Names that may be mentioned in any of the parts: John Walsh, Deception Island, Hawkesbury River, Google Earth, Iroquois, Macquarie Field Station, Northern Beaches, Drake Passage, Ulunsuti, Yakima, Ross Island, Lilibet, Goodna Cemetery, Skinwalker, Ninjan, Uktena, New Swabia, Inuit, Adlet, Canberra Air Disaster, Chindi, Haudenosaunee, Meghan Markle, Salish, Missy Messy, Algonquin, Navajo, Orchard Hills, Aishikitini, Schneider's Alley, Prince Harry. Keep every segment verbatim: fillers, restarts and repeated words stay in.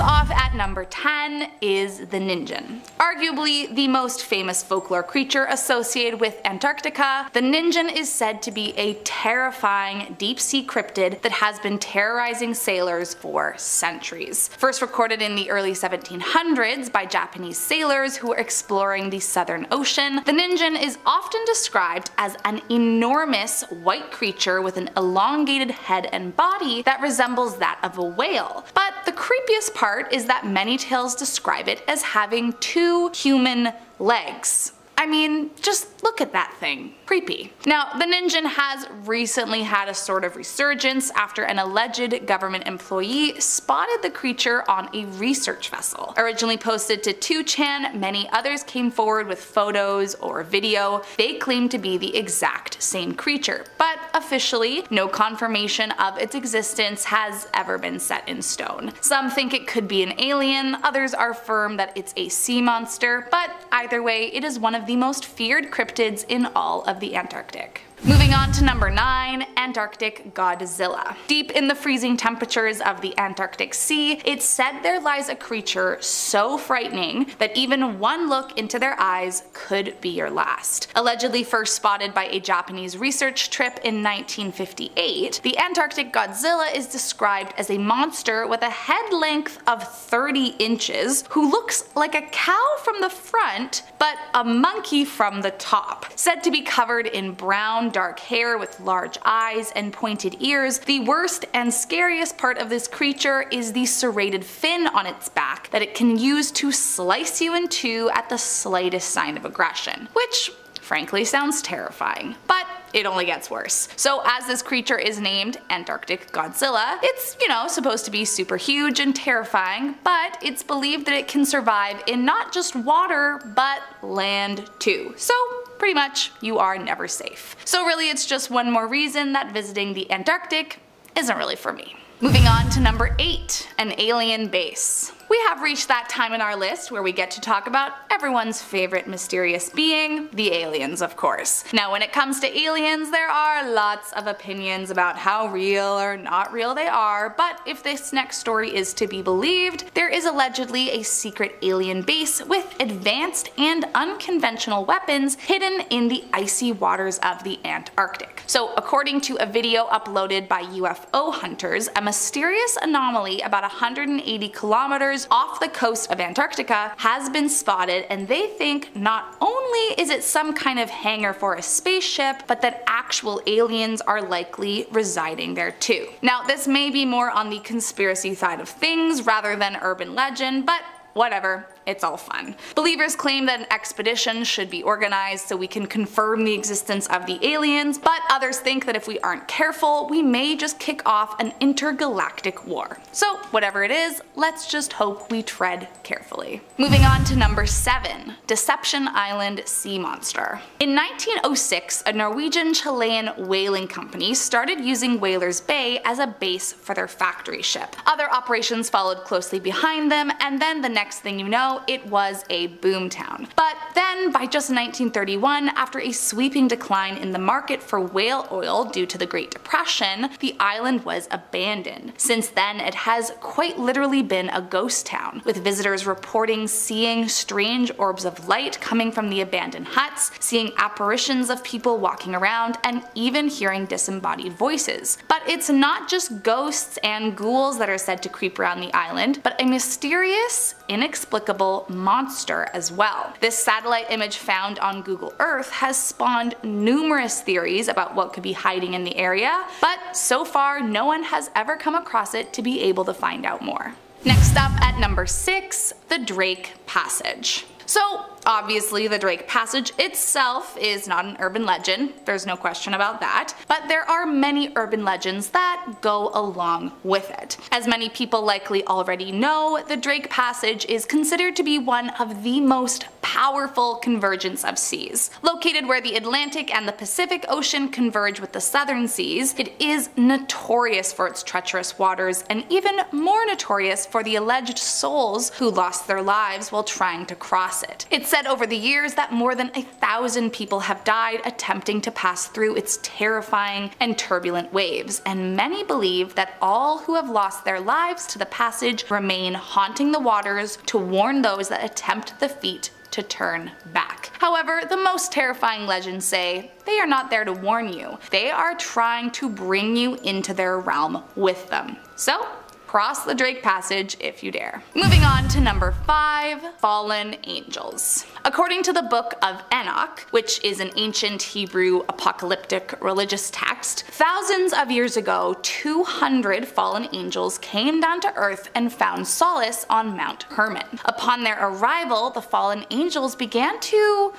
First off at number ten is the Ninjan. Arguably the most famous folklore creature associated with Antarctica, the Ninjan is said to be a terrifying deep-sea cryptid that has been terrorizing sailors for centuries. First recorded in the early seventeen hundreds by Japanese sailors who were exploring the Southern Ocean, the Ninjan is often described as an enormous white creature with an elongated head and body that resembles that of a whale. But the creepiest part is that many tales describe it as having two human legs. I mean, just look at that thing. Creepy. Now, the Ninjan has recently had a sort of resurgence after an alleged government employee spotted the creature on a research vessel. Originally posted to two chan, many others came forward with photos or video. They claimed to be the exact same creature, but officially, no confirmation of its existence has ever been set in stone. Some think it could be an alien, others are firm that it's a sea monster, but either way, it is one of the the most feared cryptids in all of the Antarctic. Moving on to number nine, Antarctic Godzilla. Deep in the freezing temperatures of the Antarctic Sea, it's said there lies a creature so frightening that even one look into their eyes could be your last. Allegedly first spotted by a Japanese research trip in nineteen fifty-eight, the Antarctic Godzilla is described as a monster with a head length of thirty inches who looks like a cow from the front but a monkey from the top. Said to be covered in brown, dark hair with large eyes and pointed ears. The worst and scariest part of this creature is the serrated fin on its back that it can use to slice you in two at the slightest sign of aggression, which frankly sounds terrifying. But it only gets worse. So as this creature is named Antarctic Godzilla, it's, you know, supposed to be super huge and terrifying, but it's believed that it can survive in not just water, but land too. So pretty much, you are never safe. So really it's just one more reason that visiting the Antarctic isn't really for me. Moving on to number eight, an alien base. We have reached that time in our list where we get to talk about everyone's favorite mysterious being, the aliens, of course. Now, when it comes to aliens, there are lots of opinions about how real or not real they are, but if this next story is to be believed, there is allegedly a secret alien base with advanced and unconventional weapons hidden in the icy waters of the Antarctic. So, according to a video uploaded by U F O hunters, a mysterious anomaly about one hundred eighty kilometers off the coast of Antarctica has been spotted, and they think not only is it some kind of hangar for a spaceship, but that actual aliens are likely residing there too. Now, this may be more on the conspiracy side of things rather than urban legend, but whatever. It's all fun. Believers claim that an expedition should be organized so we can confirm the existence of the aliens, but others think that if we aren't careful, we may just kick off an intergalactic war. So whatever it is, let's just hope we tread carefully. Moving on to number seven, Deception Island Sea Monster. In nineteen oh six, a Norwegian-Chilean whaling company started using Whalers Bay as a base for their factory ship. Other operations followed closely behind them, and then the next thing you know, it was a boomtown. But then, by just nineteen thirty-one, after a sweeping decline in the market for whale oil due to the Great Depression, the island was abandoned. Since then, it has quite literally been a ghost town, with visitors reporting seeing strange orbs of light coming from the abandoned huts, seeing apparitions of people walking around, and even hearing disembodied voices. But it's not just ghosts and ghouls that are said to creep around the island, but a mysterious, inexplicable monster as well. This satellite image found on Google Earth has spawned numerous theories about what could be hiding in the area, but so far no one has ever come across it to be able to find out more. Next up at number six, the Drake Passage. So obviously the Drake Passage itself is not an urban legend, there's no question about that, but there are many urban legends that go along with it. As many people likely already know, the Drake Passage is considered to be one of the most powerful convergence of seas. Located where the Atlantic and the Pacific Ocean converge with the southern seas, it is notorious for its treacherous waters and even more notorious for the alleged souls who lost their lives while trying to cross it. It's said over the years that more than a thousand people have died attempting to pass through its terrifying and turbulent waves, and many believe that all who have lost their lives to the passage remain haunting the waters to warn those that attempt the feat to turn back. However, the most terrifying legends say they are not there to warn you. They are trying to bring you into their realm with them. So, cross the Drake Passage if you dare. Moving on to number five, fallen angels. According to the Book of Enoch, which is an ancient Hebrew apocalyptic religious text, thousands of years ago, two hundred fallen angels came down to earth and found solace on Mount Hermon. Upon their arrival, the fallen angels began to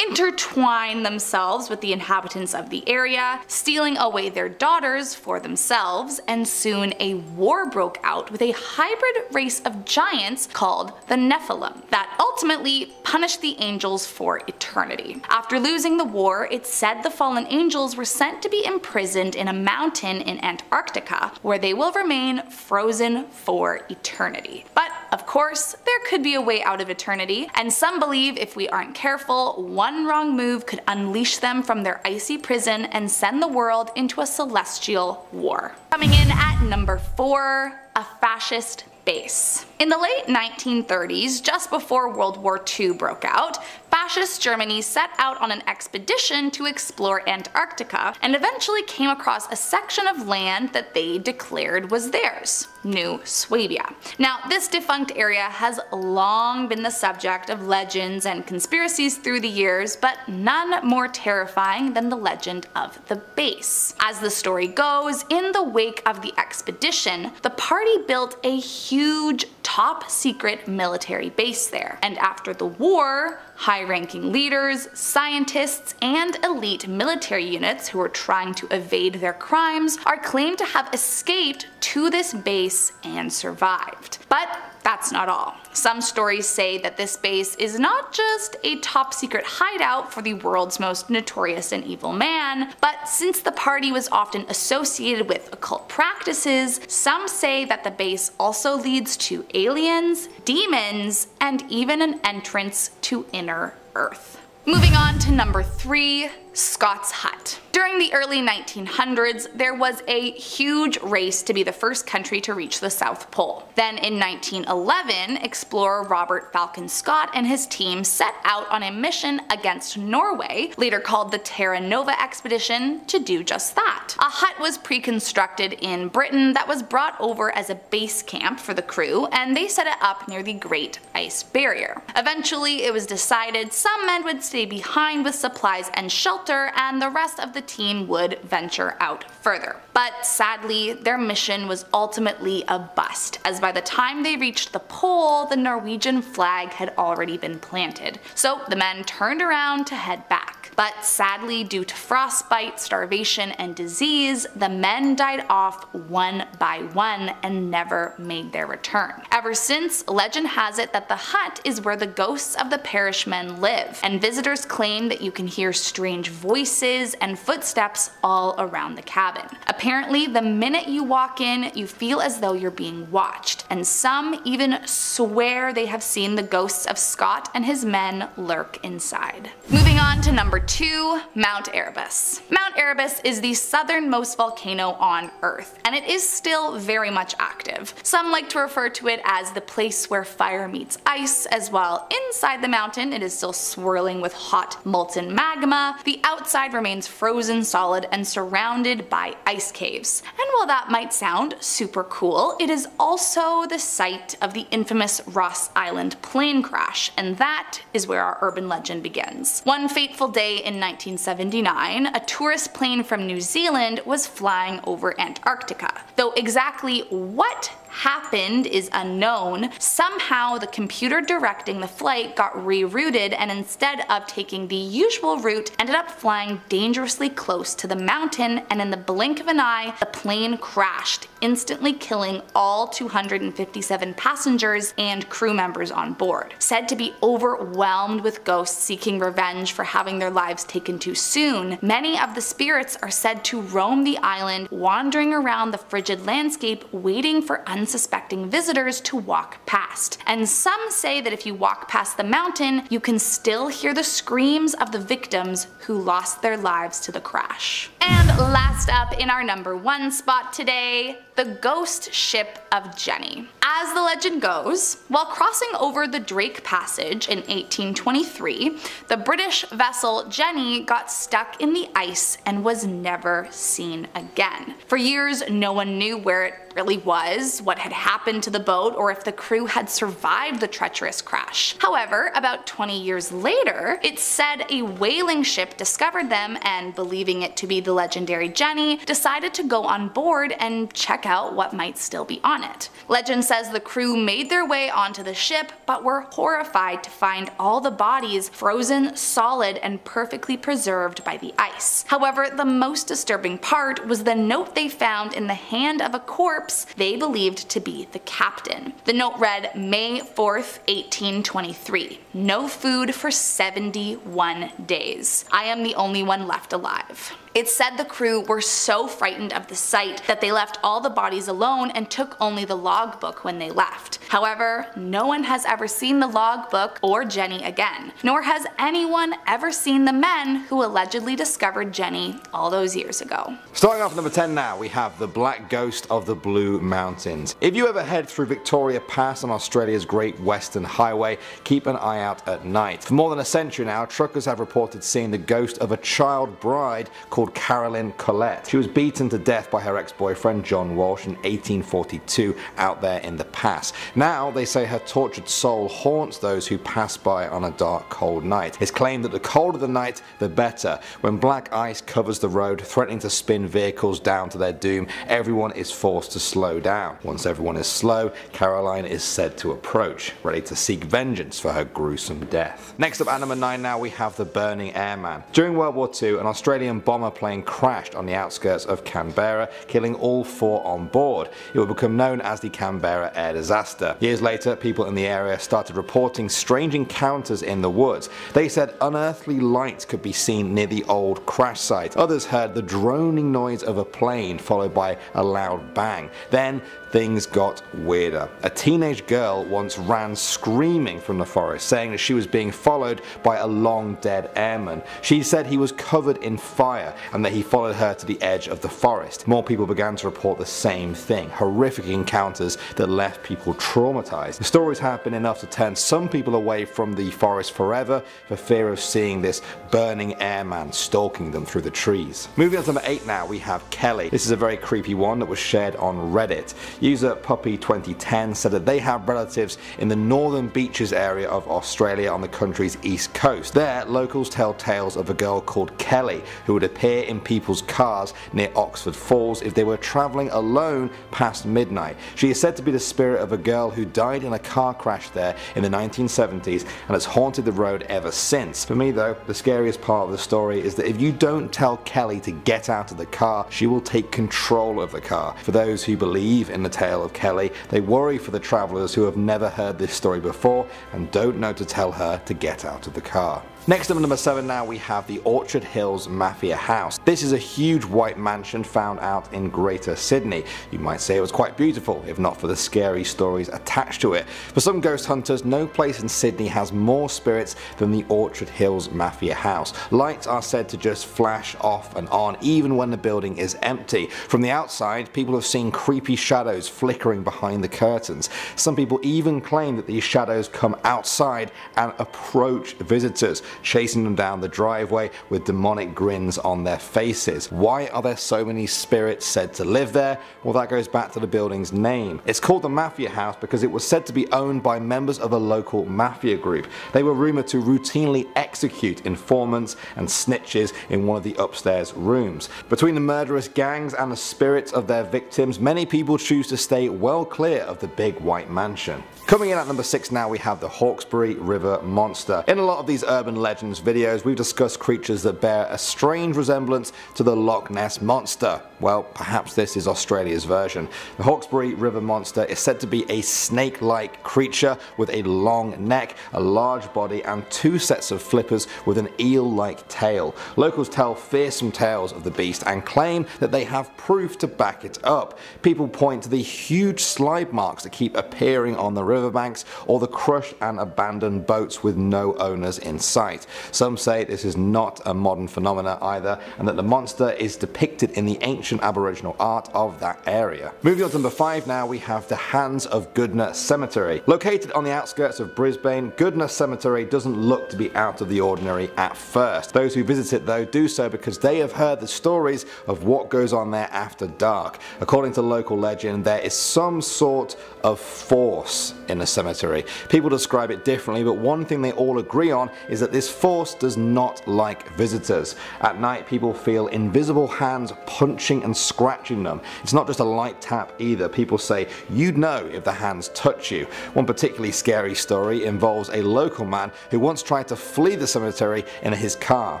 intertwine themselves with the inhabitants of the area, stealing away their daughters for themselves, and soon a war broke out with a hybrid race of giants called the Nephilim that ultimately punished the angels for eternity. After losing the war, it's said the fallen angels were sent to be imprisoned in a mountain in Antarctica, where they will remain frozen for eternity. But of course, there could be a way out of eternity, and some believe if we aren't careful, one One wrong move could unleash them from their icy prison and send the world into a celestial war. Coming in at number four, a fascist base. In the late nineteen thirties, just before World War Two broke out, Fascist Germany set out on an expedition to explore Antarctica and eventually came across a section of land that they declared was theirs, New Swabia. Now, this defunct area has long been the subject of legends and conspiracies through the years, but none more terrifying than the legend of the base. As the story goes, in the wake of the expedition, the party built a huge huge top-secret military base there. And after the war, high-ranking leaders, scientists, and elite military units who were trying to evade their crimes are claimed to have escaped to this base and survived. But that's not all. Some stories say that this base is not just a top-secret hideout for the world's most notorious and evil man, but since the party was often associated with occult practices, some say that the base also leads to aliens, demons, and even an entrance to inner Earth. Moving on to number three, Scott's Hut. During the early nineteen hundreds, there was a huge race to be the first country to reach the South Pole. Then in nineteen eleven, explorer Robert Falcon Scott and his team set out on a mission against Norway, later called the Terra Nova Expedition, to do just that. A hut was pre-constructed in Britain that was brought over as a base camp for the crew, and they set it up near the Great Ice Barrier. Eventually, it was decided some men would stay behind with supplies and shelter, and the rest of the team would venture out further. But sadly, their mission was ultimately a bust, as by the time they reached the pole, the Norwegian flag had already been planted. So the men turned around to head back. But sadly, due to frostbite, starvation, and disease, the men died off one by one and never made their return. Ever since, legend has it that the hut is where the ghosts of the parish men live, and visitors claim that you can hear strange voices and footsteps all around the cabin. Apparently, the minute you walk in, you feel as though you're being watched, and some even swear they have seen the ghosts of Scott and his men lurk inside. Moving on to number two, Mount Erebus. Mount Erebus is the southernmost volcano on Earth, and it is still very much active. Some like to refer to it as the place where fire meets ice, as while inside the mountain it is still swirling with hot molten magma, the outside remains frozen solid and surrounded by ice caves. And while that might sound super cool, it is also the site of the infamous Ross Island plane crash, and that is where our urban legend begins. One fateful day in nineteen seventy-nine, a tourist plane from New Zealand was flying over Antarctica. Though exactly what happened is unknown, somehow the computer directing the flight got rerouted, and instead of taking the usual route, ended up flying dangerously close to the mountain, and in the blink of an eye, the plane crashed, instantly killing all two hundred fifty-seven passengers and crew members on board. Said to be overwhelmed with ghosts seeking revenge for having their lives taken too soon, many of the spirits are said to roam the island, wandering around the frigid landscape, waiting for unsuspecting visitors to walk past. And some say that if you walk past the mountain, you can still hear the screams of the victims who lost their lives to the crash. And last up in our number one spot today, the ghost ship of Jenny. As the legend goes, while crossing over the Drake Passage in eighteen twenty-three, the British vessel Jenny got stuck in the ice and was never seen again. For years, no one knew where it really was, what had happened to the boat, or if the crew had survived the treacherous crash. However, about twenty years later, it's said a whaling ship discovered them and, believing it to be the legendary Jenny, decided to go on board and check out what might still be on it. Legend says the crew made their way onto the ship, but were horrified to find all the bodies frozen solid and perfectly preserved by the ice. However, the most disturbing part was the note they found in the hand of a corpse they believed to be the captain. The note read, May fourth, eighteen twenty-three. No food for seventy-one days. I am the only one left alive. It's said the crew were so frightened of the sight that they left all the bodies alone and took only the logbook when they left. However, no one has ever seen the logbook or Jenny again, nor has anyone ever seen the men who allegedly discovered Jenny all those years ago. Starting off number ten now, we have the Black Ghost of the Blue Mountains. If you ever head through Victoria Pass on Australia's Great Western Highway, keep an eye out at night. For more than a century now, truckers have reported seeing the ghost of a child bride called Caroline Colette. She was beaten to death by her ex-boyfriend John Walsh in eighteen forty-two out there in the pass. Now they say her tortured soul haunts those who pass by on a dark, cold night. It's claimed that the colder the night, the better. When black ice covers the road, threatening to spin vehicles down to their doom, everyone is forced to slow down. Once everyone is slow, Caroline is said to approach, ready to seek vengeance for her gruesome death. Next up at number nine now, we have the Burning Airman. During World War Two, an Australian bomber plane crashed on the outskirts of Canberra, killing all four on board. It would become known as the Canberra Air Disaster. Years later, people in the area started reporting strange encounters in the woods. They said unearthly lights could be seen near the old crash site. Others heard the droning noise of a plane followed by a loud bang. Then things got weirder. A teenage girl once ran screaming from the forest, saying that she was being followed by a long dead airman. She said he was covered in fire and that he followed her to the edge of the forest. More people began to report the same thing, horrific encounters that left people traumatized. The stories have been enough to turn some people away from the forest forever for fear of seeing this burning airman stalking them through the trees. Moving on to number eight now, we have Kelly. This is a very creepy one that was shared on Reddit. User Puppy twenty ten said that they have relatives in the Northern Beaches area of Australia on the country's east coast. There, locals tell tales of a girl called Kelly who would appear in people's cars near Oxford Falls if they were travelling alone past midnight. She is said to be the spirit of a girl who died in a car crash there in the nineteen seventies and has haunted the road ever since. For me though, the scariest part of the story is that if you don't tell Kelly to get out of the car, she will take control of the car. For those who believe in the tale of Kelly, they worry for the travellers who have never heard this story before and don't know to tell her to get out of the car. Next up at number seven now, we have the Orchard Hills Mafia House. This is a huge white mansion found out in Greater Sydney. You might say it was quite beautiful, if not for the scary stories attached to it. For some ghost hunters, no place in Sydney has more spirits than the Orchard Hills Mafia House. Lights are said to just flash off and on, even when the building is empty. From the outside, people have seen creepy shadows flickering behind the curtains. Some people even claim that these shadows come outside and approach visitors, chasing them down the driveway with demonic grins on their faces. Why are there so many spirits said to live there? Well, that goes back to the building's name. It's called the Mafia House because it was said to be owned by members of a local mafia group. They were rumoured to routinely execute informants and snitches in one of the upstairs rooms. Between the murderous gangs and the spirits of their victims, many people choose to stay well clear of the big white mansion. Coming in at number six now, we have the Hawkesbury River Monster. In a lot of these urban legends videos, we've discussed creatures that bear a strange resemblance to the Loch Ness Monster. Well, perhaps this is Australia's version. The Hawkesbury River monster is said to be a snake-like creature with a long neck, a large body, and two sets of flippers with an eel-like tail. Locals tell fearsome tales of the beast and claim that they have proof to back it up. People point to the huge slide marks that keep appearing on the riverbanks, or the crushed and abandoned boats with no owners in sight. Some say this is not a modern phenomena either, and that the monster is depicted in the ancient Aboriginal art of that area. Moving on to number five now, we have the Hands of Goodna Cemetery. Located on the outskirts of Brisbane, Goodna Cemetery doesn't look to be out of the ordinary at first. Those who visit it though do so because they have heard the stories of what goes on there after dark. According to local legend, there is some sort of force in the cemetery. People describe it differently, but one thing they all agree on is that this force does not like visitors. At night, people feel invisible hands punching and scratching them. It's not just a light tap either. People say you'd know if the hands touch you. One particularly scary story involves a local man who once tried to flee the cemetery in his car,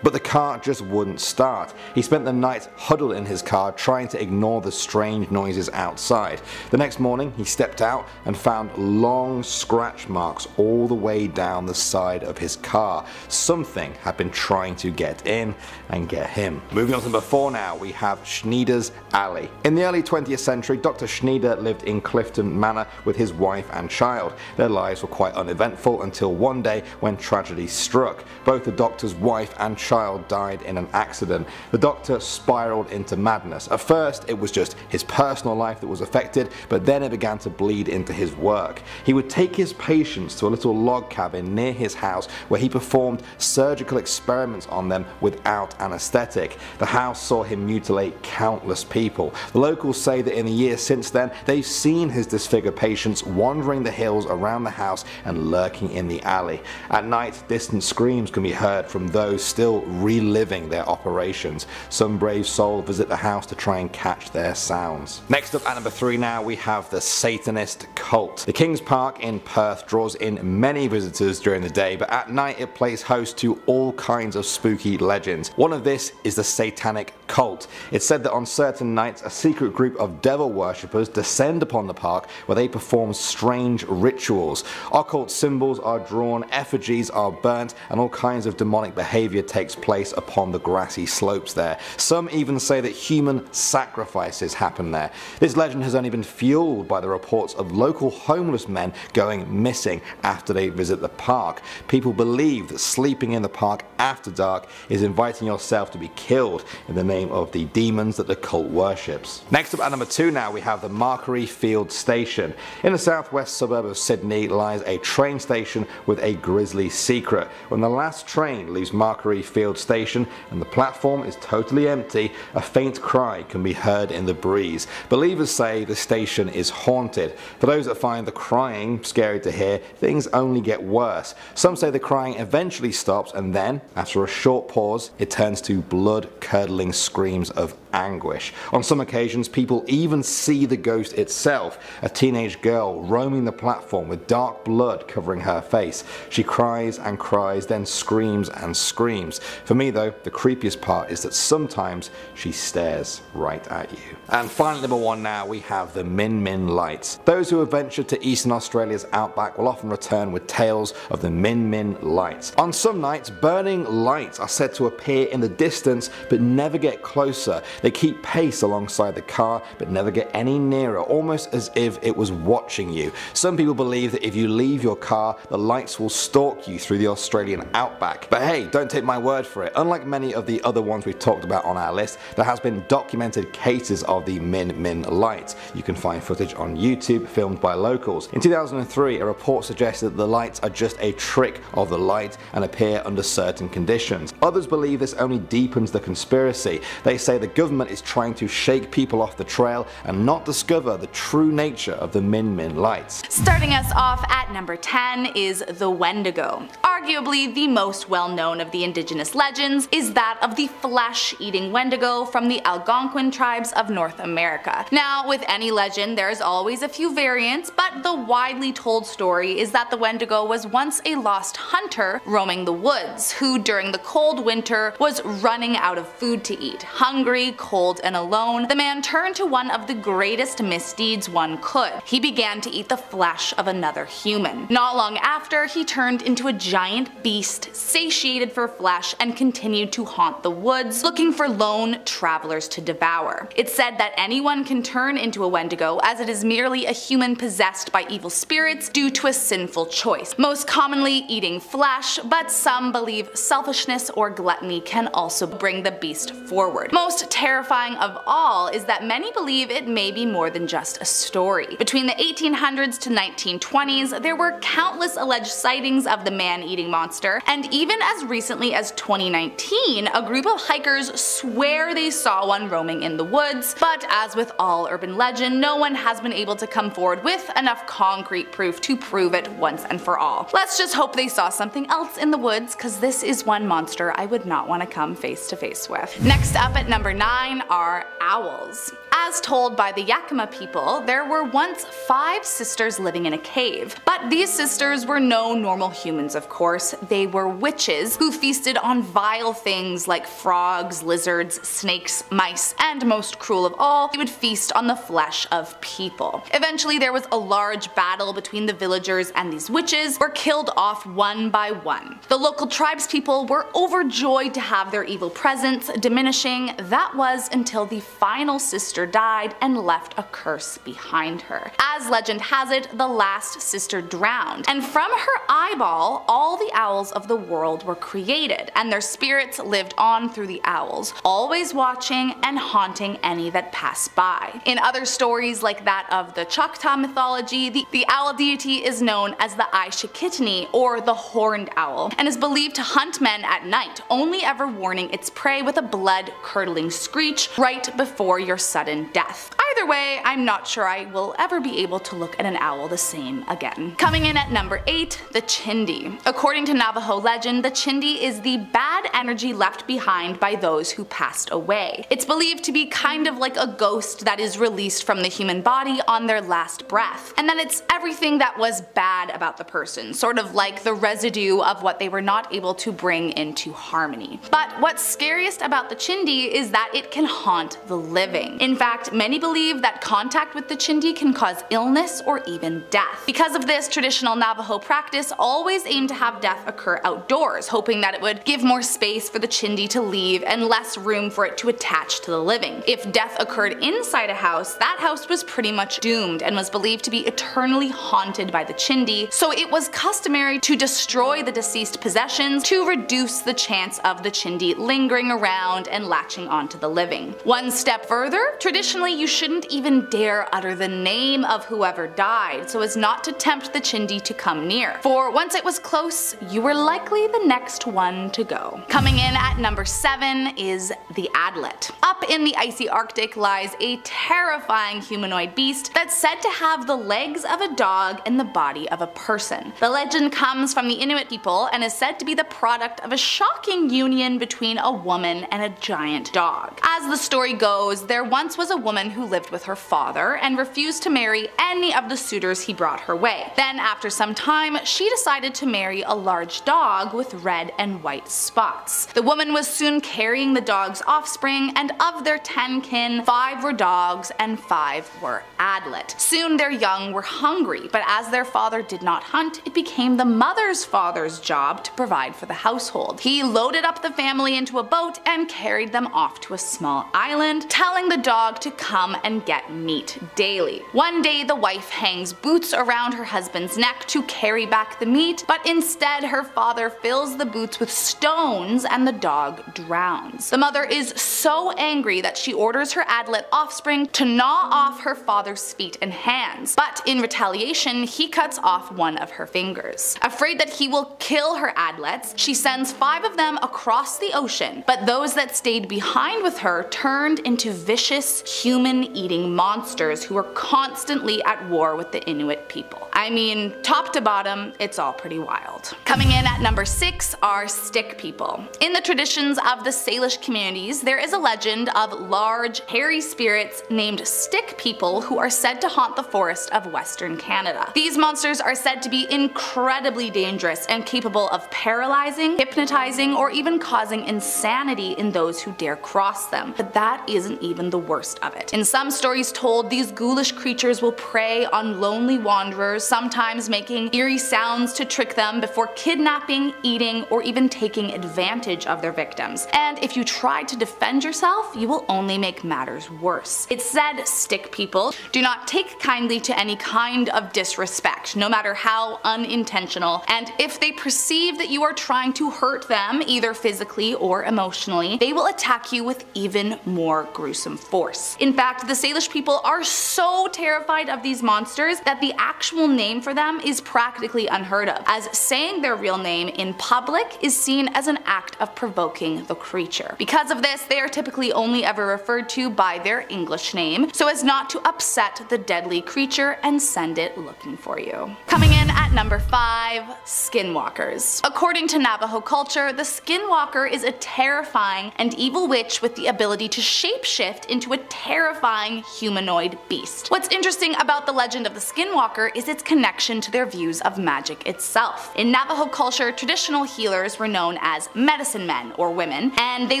but the car just wouldn't start. He spent the night huddled in his car trying to ignore the strange noises outside. The next morning he stepped out and found long scratch marks all the way down the side of his car. Something had been trying to get in and get him. Moving on to number four now, we have Schneider's Alley. In the early twentieth century, Doctor Schneider lived in Clifton Manor with his wife and child. Their lives were quite uneventful until one day when tragedy struck. Both the doctor's wife and child died in an accident. The doctor spiraled into madness. At first, it was just his personal life that was affected, but then it began to bleed into his work. He would take his patients to a little log cabin near his house where he performed surgical experiments on them without anesthetic. The house saw him mutilate countless people. The locals say that in the years since then, they've seen his disfigured patients wandering the hills around the house and lurking in the alley. At night, distant screams can be heard from those still reliving their operations. Some brave souls visit the house to try and catch their sounds. Next up at number three now, we have the Satanist Cult. The King's Park in Perth draws in many visitors during the day, but at night it plays host to all kinds of spooky legends. One of this is the Satanic Cult. It's said that on certain nights, a secret group of devil worshippers descend upon the park where they perform strange rituals. Occult symbols are drawn, effigies are burnt, and all kinds of demonic behaviour takes place upon the grassy slopes there. Some even say that human sacrifices happen there. This legend has only been fueled by the reports of local homeless men going missing after they visit the park. People believe that sleeping in the park after dark is inviting yourself to be killed in the name of the demons that the cult worships. Next up at number two now, we have the Macquarie Field Station. In the southwest suburb of Sydney lies a train station with a grisly secret. When the last train leaves Macquarie Field Station and the platform is totally empty, a faint cry can be heard in the breeze. Believers say the station is haunted. For those that find the crying scary to hear, things only get worse. Some say the crying eventually stops and then, after a short pause, it turns to blood-curdling screams of anguish. On some occasions, people even see the ghost itself, a teenage girl roaming the platform with dark blood covering her face. She cries and cries, then screams and screams. For me though, the creepiest part is that sometimes she stares right at you. And finally, number one now, we have the Min Min Lights. Those who have ventured to Eastern Australia's outback will often return with tales of the Min Min Lights. On some nights, burning lights are said to appear in the distance but never get closer. They keep pace alongside the car but never get any nearer, almost as if it was watching you. Some people believe that if you leave your car, the lights will stalk you through the Australian outback. But hey, don't take my word for it. Unlike many of the other ones we've talked about on our list, there has been documented cases of the Min Min Lights. You can find footage on YouTube filmed by locals. In two thousand three, a report suggested that the lights are just a trick of the light and appear under certain conditions. Others believe this only deepens the conspiracy. They say the government is trying to shake people off the trail and not discover the true nature of the Min Min Lights. Starting us off at number ten is the Wendigo. Arguably the most well known of the indigenous legends is that of the flesh-eating Wendigo from the Algonquin tribes of North America. Now, with any legend there's always a few variants, but the widely told story is that the Wendigo was once a lost hunter roaming the woods who during the cold winter was running out of food to eat. Hungry, cold and alone, the man turned to one of the greatest misdeeds one could. He began to eat the flesh of another human. Not long after, he turned into a giant beast, satiated for flesh, and continued to haunt the woods, looking for lone travelers to devour. It's said that anyone can turn into a Wendigo, as it is merely a human possessed by evil spirits due to a sinful choice, most commonly eating flesh, but some believe selfishness or gluttony can also bring the beast forward. Most terrifying of all is that many believe it may be more than just a story. Between the eighteen hundreds to nineteen twenties, there were countless alleged sightings of the man-eating monster, and even as recently as twenty nineteen, a group of hikers swear they saw one roaming in the woods, but as with all urban legend, no one has been able to come forward with enough concrete proof to prove it once and for all. Let's just hope they saw something else in the woods, cause this is one monster I would not want to come face to face with. Next up at number nine are owls. As told by the Yakima people, there were once five sisters living in a cave, but these sisters were no normal humans, of course. They were witches who feasted on vile things like frogs, lizards, snakes, mice, and most cruel of all, they would feast on the flesh of people. Eventually there was a large battle between the villagers, and these witches were killed off one by one. The local tribespeople were overjoyed to have their evil presence diminishing. That was until the final sister died and left a curse behind her. As legend has it, the last sister drowned, and from her eyeball all the owls of the world were created, and their spirits lived on through the owls, always watching and haunting any that passed by. In other stories like that of the Choctaw mythology, the, the owl deity is known as the Aishikitini, or the horned owl, and is believed to hunt men at night, only ever warning its prey with a blood-curdling screech right before your sudden death. Either way, I'm not sure I will ever be able to look at an owl the same again. Coming in at number eight, the Chindi. According to Navajo legend, the Chindi is the bad energy left behind by those who passed away. It's believed to be kind of like a ghost that is released from the human body on their last breath, and then it's everything that was bad about the person, sort of like the residue of what they were not able to bring into harmony. But what's scariest about the Chindi is that it can haunt the living. In fact, many believe that contact with the Chindi can cause illness or even death. Because of this, traditional Navajo practice always aimed to have death occur outdoors, hoping that it would give more space for the Chindi to leave and less room for it to attach to the living. If death occurred inside a house, that house was pretty much doomed and was believed to be eternally haunted by the Chindi, so it was customary to destroy the deceased possessions to reduce the chance of the Chindi lingering around and latching onto the living. One step further, traditionally you shouldn't even dare utter the name of whoever died, so as not to tempt the Chindi to come near, for once it was close, you were likely the next one to go. Coming in at number seven is the Adlet. Up in the icy Arctic lies a terrifying humanoid beast that's said to have the legs of a dog and the body of a person. The legend comes from the Inuit people and is said to be the product of a shocking union between a woman and a giant dog. As the story goes, there once was a woman who lived with her father and refused to marry any of the suitors he brought her way. Then after some time, she decided to marry a large dog with red and white spots. The woman was soon carrying the dog's offspring, and of their ten kin, five were dogs and five were adlet. Soon their young were hungry, but as their father did not hunt, it became the mother's father's job to provide for the household. He loaded up the family into a boat and carried them off to a small island, telling the dog to come and get meat daily. One day the wife hangs boots around her husband's neck to carry back the meat, but instead her father fills the boots with stones and the dog drowns. The mother is so angry that she orders her adlet offspring to gnaw off her father's feet and hands, but in retaliation he cuts off one of her fingers. Afraid that he will kill her adlets, she sends five of them across the ocean, but those that stayed behind with her turned into vicious, human-eating monsters who were constantly at war with the Inuit people. I mean, top to bottom, it's all pretty wild. Coming in at number six are stick people. In the traditions of the Salish communities, there is a legend of large, hairy spirits named stick people who are said to haunt the forest of Western Canada. These monsters are said to be incredibly dangerous and capable of paralyzing, hypnotizing, or even causing insanity in those who dare cross them. But that isn't even the worst of it. In some stories told, these ghoulish creatures will prey on lonely wanderers, sometimes making eerie sounds to trick them before kidnapping, eating, or even taking advantage of their victims. And if you try to defend yourself, you will only make matters worse. It's said stick people do not take kindly to any kind of disrespect, no matter how unintentional, and if they perceive that you are trying to hurt them, either physically or emotionally, they will attack you with even more gruesome force. In fact, the Salish people are so terrified of these monsters that the actual name for them is practically unheard of, as saying their real name in public is seen as an act of provoking the creature. Because of this, they are typically only ever referred to by their English name, so as not to upset the deadly creature and send it looking for you. Coming in at number five, skinwalkers. According to Navajo culture, the skinwalker is a terrifying and evil witch with the ability to shapeshift into a terrifying humanoid beast. What's interesting about the legend of the skinwalker is its connection to their views of magic itself. In Navajo culture, traditional healers were known as medicine men or women, and they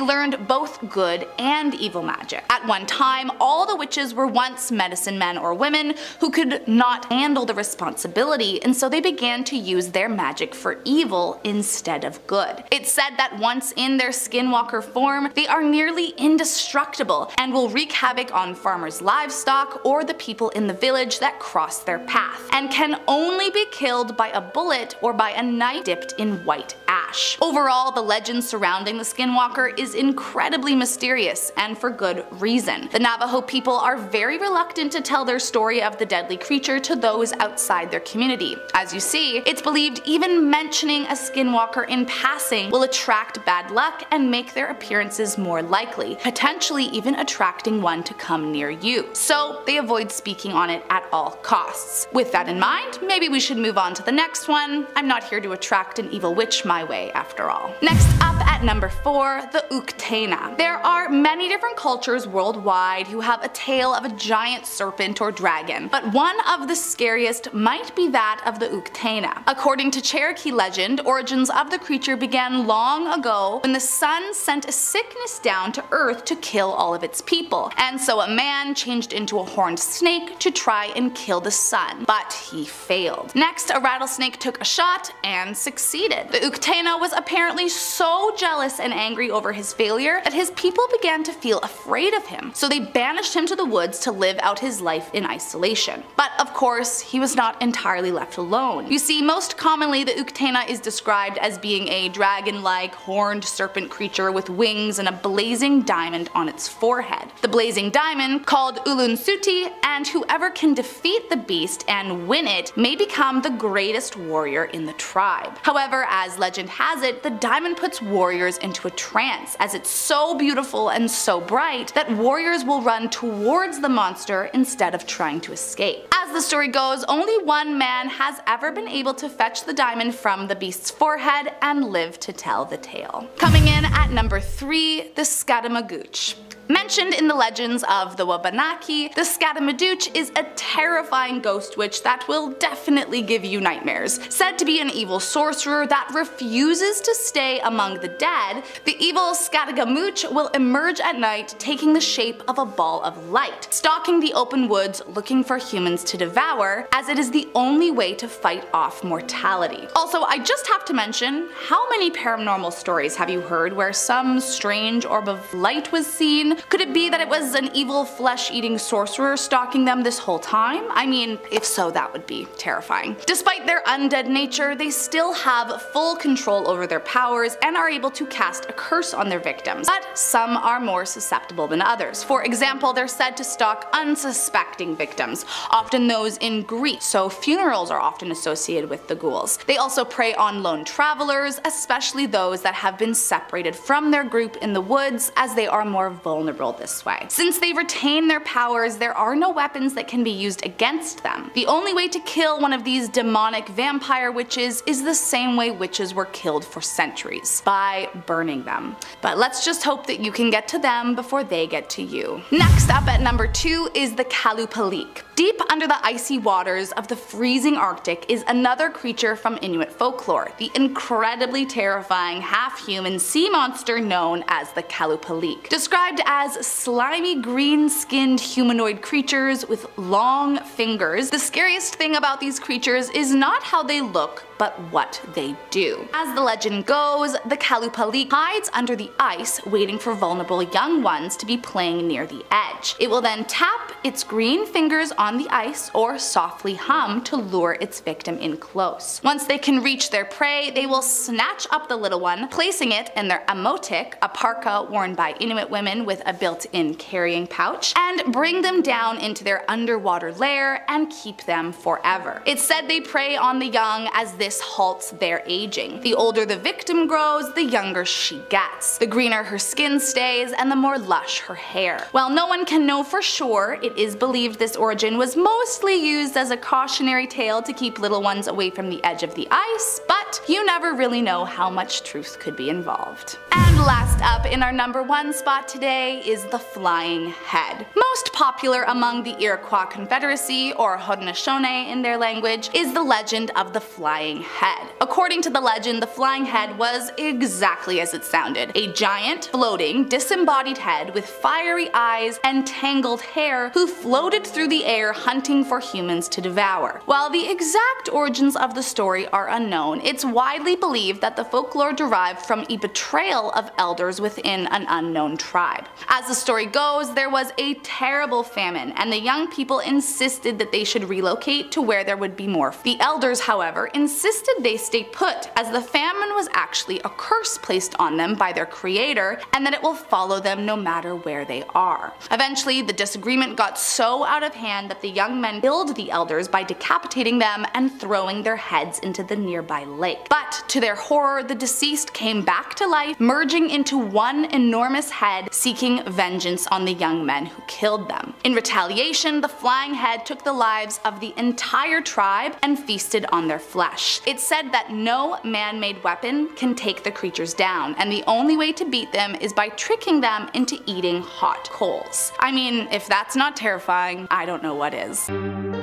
learned both good and evil magic. At one time, all the witches were once medicine men or women who could not handle the responsibility, and so they began to use their magic for evil instead of good. It's said that once in their skinwalker form, they are nearly indestructible and will wreak havoc on farmers' livestock or the people in the village that cross their path, and can only be killed by a bullet or by a knife dipped in white ash. Overall, the legend surrounding the skinwalker is incredibly mysterious, and for good reason. The Navajo people are very reluctant to tell their story of the deadly creature to those outside their community. As you see, it's believed even mentioning a skinwalker in passing will attract bad luck and make their appearances more likely, potentially even attracting one to come near you. So they avoid speaking on it at all costs. With that in mind, maybe we should move on to the next one. I'm not here to attract an evil witch my way, after all. Next up at number four, the Uktena. There are many different cultures worldwide who have a tale of a giant serpent or dragon, but one of the scariest might be that of the Uktena. According to Cherokee legend, origins of the creature began long ago when the sun sent a sickness down to Earth to kill all of its people, and so a man changed into a horned snake to try and kill the sun, but he failed. Next, a rattlesnake took a shot and succeeded. The Uktena was apparently so jealous and angry over his failure that his people began to feel afraid of him, so they banished him to the woods to live out his life in isolation. But of course, he was not entirely left alone. You see, most commonly the Uktena is described as being a dragon-like, horned serpent creature with wings and a blazing diamond on its forehead. The blazing diamond, called Ulunsuti, and whoever can defeat the beast and win it may become the greatest warrior in the tribe. However, as legend has it, the diamond puts warriors into a trance, as it's so beautiful and so bright that warriors will run towards the monster instead of trying to escape. As the story goes, only one man has ever been able to fetch the diamond from the beast's forehead and live to tell the tale. Coming in at number three, the Scatamagooch. Mentioned in the legends of the Wabanaki, the Scatamagooch is a terrifying ghost witch that will definitely give you nightmares. Said to be an evil sorcerer that refuses to stay among the dead, the evil Scatamagooch will emerge at night taking the shape of a ball of light, stalking the open woods looking for humans to devour, as it is the only way to fight off mortality. Also, I just have to mention, how many paranormal stories have you heard where some strange orb of light was seen? Could it be that it was an evil flesh-eating sorcerer stalking them this whole time? I mean, if so, that would be terrifying. Despite their undead nature, they still have full control over their powers and are able to cast a curse on their victims, but some are more susceptible than others. For example, they're said to stalk unsuspecting victims, often those in grief, so funerals are often associated with the ghouls. They also prey on lone travelers, especially those that have been separated from their group in the woods, as they are more vulnerable vulnerable this way. Since they retain their powers, there are no weapons that can be used against them. The only way to kill one of these demonic vampire witches is the same way witches were killed for centuries, by burning them. But let's just hope that you can get to them before they get to you. Next up at number two is the Kalupalik. Deep under the icy waters of the freezing Arctic is another creature from Inuit folklore, the incredibly terrifying half-human sea monster known as the Kalupalik. Described as slimy green-skinned humanoid creatures with long fingers, the scariest thing about these creatures is not how they look, but what they do. As the legend goes, the Kalupalik hides under the ice waiting for vulnerable young ones to be playing near the edge. It will then tap its green fingers on the ice or softly hum to lure its victim in close. Once they can reach their prey, they will snatch up the little one, placing it in their amotik, a parka worn by Inuit women with a built-in carrying pouch, and bring them down into their underwater lair and keep them forever. It's said they prey on the young as they This halts their aging. The older the victim grows, the younger she gets. The greener her skin stays, and the more lush her hair. While no one can know for sure, it is believed this origin was mostly used as a cautionary tale to keep little ones away from the edge of the ice, but you never really know how much truth could be involved. And last up in our number one spot today is the Flying Head. Most popular among the Iroquois Confederacy, or Haudenosaunee in their language, is the legend of the Flying Head. According to the legend, the Flying Head was exactly as it sounded, a giant, floating, disembodied head with fiery eyes and tangled hair who floated through the air hunting for humans to devour. While the exact origins of the story are unknown, it's widely believed that the folklore derived from a betrayal of elders within an unknown tribe. As the story goes, there was a terrible famine, and the young people insisted that they should relocate to where there would be more food. The elders, however, insisted insisted they stay put, as the famine was actually a curse placed on them by their creator, and that it will follow them no matter where they are. Eventually, the disagreement got so out of hand that the young men killed the elders by decapitating them and throwing their heads into the nearby lake. But to their horror, the deceased came back to life, merging into one enormous head, seeking vengeance on the young men who killed them. In retaliation, the Flying Head took the lives of the entire tribe and feasted on their flesh. It's said that no man-made weapon can take the creatures down, and the only way to beat them is by tricking them into eating hot coals. I mean, if that's not terrifying, I don't know what is.